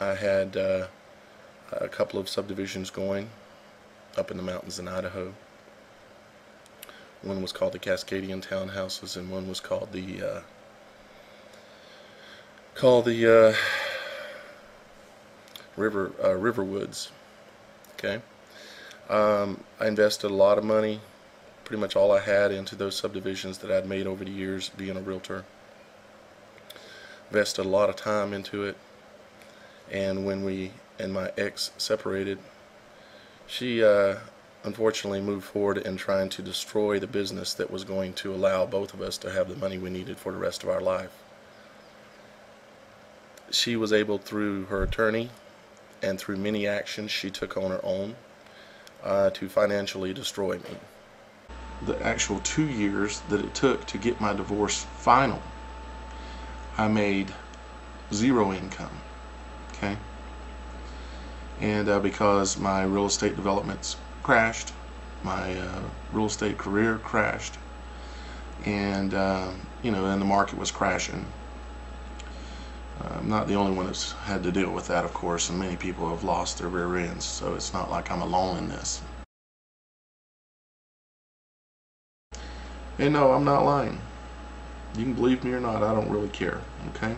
I had a couple of subdivisions going up in the mountains in Idaho. One was called the Cascadian Townhouses, and one was called the Riverwoods. Okay, I invested a lot of money, pretty much all I had, into those subdivisions that I'd made over the years being a realtor. Invested a lot of time into it, and when we and my ex separated, she unfortunately moved forward in trying to destroy the business that was going to allow both of us to have the money we needed for the rest of our life. She was able, through her attorney and through many actions she took on her own, to financially destroy me. The actual 2 years that it took to get my divorce final, I made zero income, okay? And because my real estate developments crashed, my real estate career crashed, and you know, and the market was crashing. I'm not the only one that's had to deal with that, of course, and many people have lost their rear ends, so it's not like I'm alone in this. And no, I'm not lying. You can believe me or not, I don't really care, okay?